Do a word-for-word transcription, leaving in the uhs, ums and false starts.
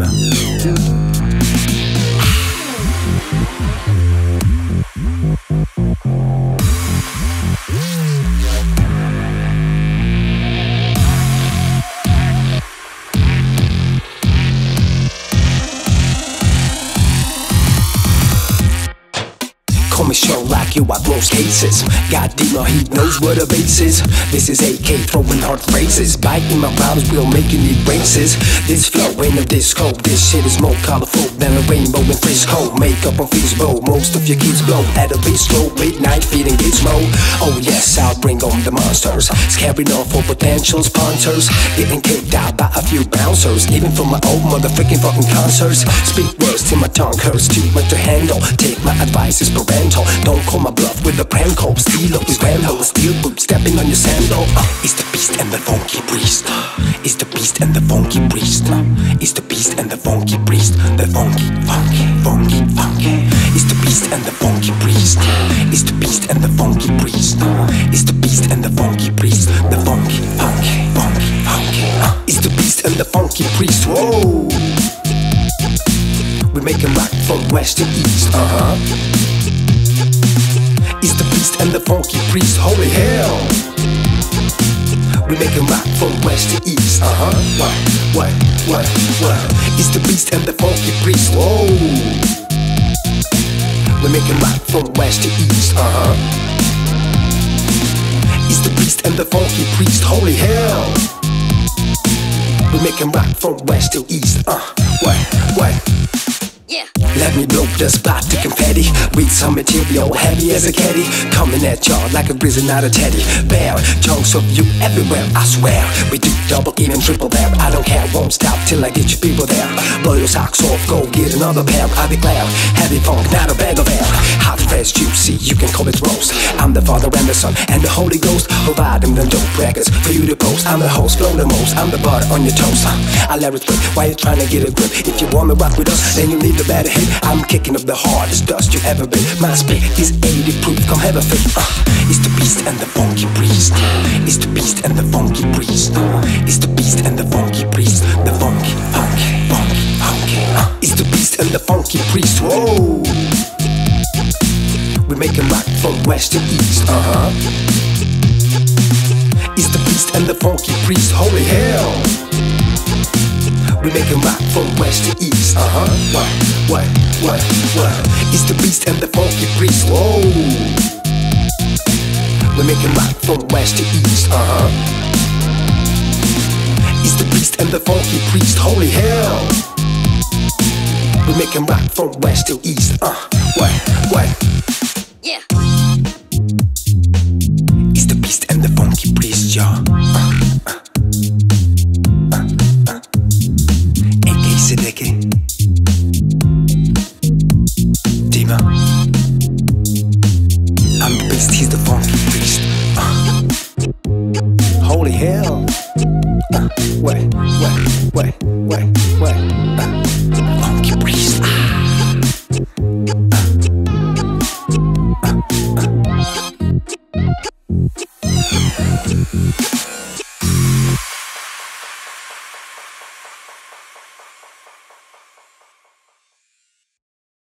Marina. Call me Sherlock, yo, I roast cases. Got Dimaa, he knows where the base is. This is A K, throwing hard phrases. Biting my rhymes, we'll make you need braces. This flow ain't no disco. This shit is more colorful than a rainbow in Frisco. Makeup on Fizbo, most of your kids blow at a bistro with night feeding Gismo. Oh yes, I'll bring on the monsters. Scaring off all potential sponsors. Getting kicked out by a few bouncers. Even from my old motherfucking fucking concerts. Speak words till my tongue hurts, too much to handle. Take my advice, it's parental. Don't call my bluff with a prank call. Stilo is Rambo, steel boot stepping on your sandal. Uh, it's the beast and the funky priest. It's the beast and the funky priest. It's the beast and the funky priest. The funky, funky, funky, funky. It's the beast and the funky priest. It's the beast and the funky priest. It's the beast and the funky priest. The funky, funky, funky, funky. Uh, it's the beast and the funky priest. Whoa. We make 'em rock from west to east. Uh huh. It's the beast and the funky priest, holy hell. We make 'em rock from west to east. Uh-huh. What, what, what, what? It's the beast and the funky priest, whoa. We make 'em rock from west to east. Uh-huh. It's the beast and the funky priest, holy hell. We make 'em rock from west to east. Uh, what, what? Yeah. Let me blow the spot to confetti with some material heavy as a caddy. Coming at y'all like a prison out of teddy bear. Chunks of you everywhere, I swear. We do double, even triple bear. I don't care, won't stop till I get you people there. Blow your socks off, go get another pair. I declare, heavy funk, not a bag of air. Hot, fresh, juicy, you can call it roast. I'm the Father and the Son and the Holy Ghost. Providing them dope records for you to post. I'm the host, blow the most, I'm the butter on your toast. I let it slip, why you trying to get a grip? If you wanna rock with us, then you need the better hit. I'm kicking up the hardest dust you ever been. My spit is eighty proof, come have a fit. uh, It's the beast and the funky priest. It's the beast and the funky priest. It's the beast and the funky priest. The funky, funky, funky, funky. uh, It's the beast and the funky priest, whoa. We make 'em rock from west to east. Uh-huh. It's the beast and the funky priest, holy hell. We make 'em rock from west to east. Uh-huh. What, what, what, what? It's the beast and the funky priest. Whoa. We make 'em rock from west to east. Uh-huh. It's the beast and the funky priest. Holy hell. We make 'em rock from west to east. Uh, what, what? Yeah. It's the beast and the funky priest, y'all. Uh, uh. A K Sediki, Dimaa. I'm the beast, he's the funky priest. Uh. Holy hell! Uh. Wait, wait, wait, wait, wait. Uh.